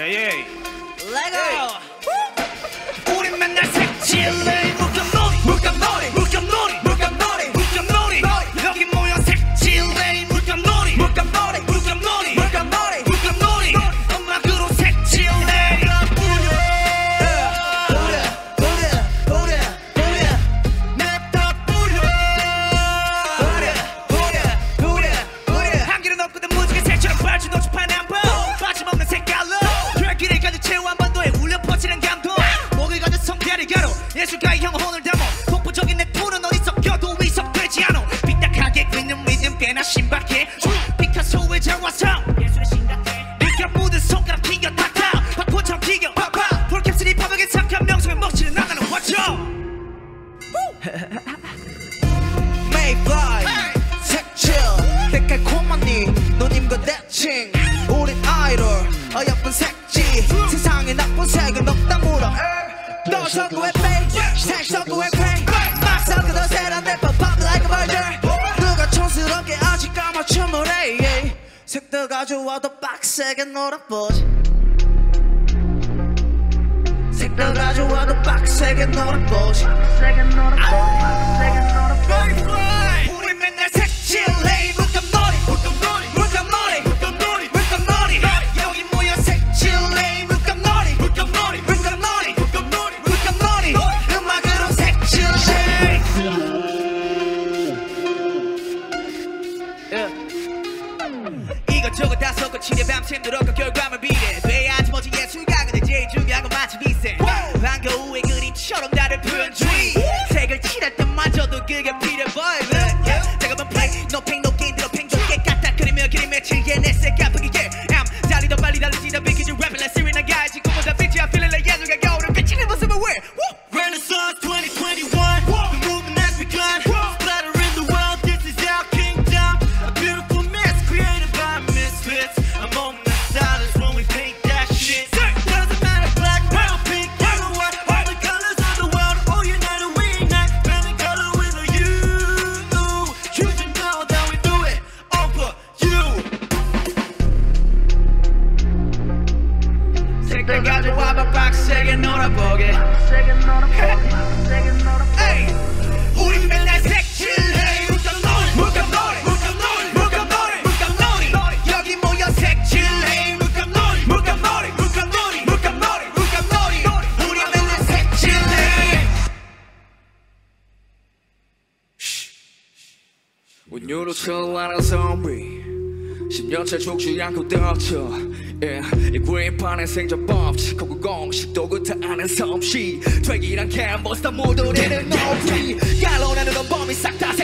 예예. 레고. 우리 맨날 색칠해 묶음놀이 묶음놀이 묶음놀이 묶음놀이 묶음놀이 여기 모여 색칠해 묶음놀이 묶음놀이 묶음놀이 묶음놀이 묶음놀이 음악으로 색칠해 뿌려 한 길은 없거든 무지개 색처럼 발주 노출판에 한번 빠짐없는 색깔로 예술가의 영혼을 담아 독보적인 내 뿔은 어디서 껴도 위석되지 않아 삐딱하게 긁는 믿음 꽤나 신박해 피카소의 정화성 예술의 신각해 느껴 묻은 손가락 튀겨 탁탁 바코처럼 튀겨 파파 폴캡슬이 파벽에 삭한 명성의 먹칠은 나가는 화초 Mayfly 색칠 데칼코마니 너님과 대칭 우린 아이돌 어여쁜 색지 세상에 나쁜 색은 없다 물어 너 섞어의 페이지 색 섞어의 페이지 막 섞어도 세련돼 pop like a murder 누가 촌스럽게 아직 까맞춤을 해 색도 가져와도 빡세게 놀아보지 색도 가져와도 빡세게 놀아보지 빡세게 놀아보지 우리 맨날 색칠해 묶음놀이 묶음놀이 묶음놀이 묶음놀이 묶음놀이 여기 모여 색칠해 묶음놀이 묶음놀이 묶음놀이 음악으로 색칠해 이것저것 다 섞어 칠해 밤샘 늘어가 결과물 비례 돼야지 멋진 예술가 근데 제일 중요한 건 마치 비세 한겨울의 그림처럼 나를 표현 주의 색을 칠할 때마저도 그게 필요해 boy look 내가 본 play no pain no gain 들어 팽조게 까딱 그리며 그림에 칠게 내 색 아프게 I'm 달리 더 빨리 달리지 더 비키지 rapping like Serena guys 지금 보다 빛이 I'm feeling like 예술가 겨울은 비치는 모습을 wear Renaissance 2021, the movement has begun. Splatter in the world, this is our kingdom. A beautiful mess created by misfits. A moment of silence when we paint that shit. Doesn't matter black, brown, pink, yellow, white. All the colors of the world, all united we ignite. Family color with a you. You should know that we do it over you. Take the gadget, wipe a box, take it on a boogie. Hey, 우리 맨날 색칠해 묶음놀이 묶음놀이 묶음놀이 묶음놀이 묶음놀이 여기 모여 색칠해 묶음놀이 묶음놀이 묶음놀이 묶음놀이 묶음놀이 우리 맨날 색칠해 운율로 처하는 zombie 10년째 죽지 않고 덮쳐 이 구인판의 생존 법칙 거구 공식 도구타 아는 섬시 되기란 캔버스 다 묻어내는 높이 깔로나는 건 범위 싹 다